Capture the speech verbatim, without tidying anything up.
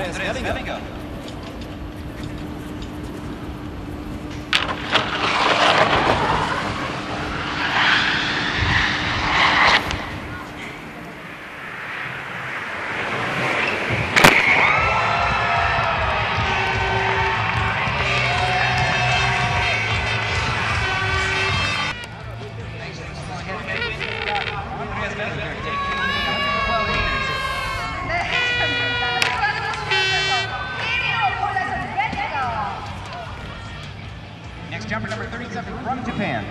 Andreas Wellinger. Next jumper, number thirty-seven, from Japan.